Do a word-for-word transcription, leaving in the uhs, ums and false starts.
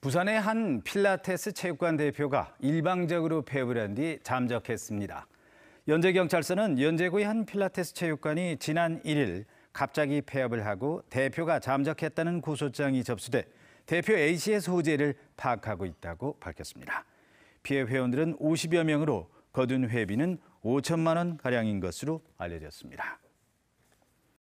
부산의 한 필라테스 체육관 대표가 일방적으로 폐업을 한 뒤 잠적했습니다. 연제경찰서는 연제구의 한 필라테스 체육관이 지난 일일 갑자기 폐업을 하고 대표가 잠적했다는 고소장이 접수돼 대표 A씨의 소재를 파악하고 있다고 밝혔습니다. 피해 회원들은 오십여 명으로 거둔 회비는 오천만 원가량인 것으로 알려졌습니다.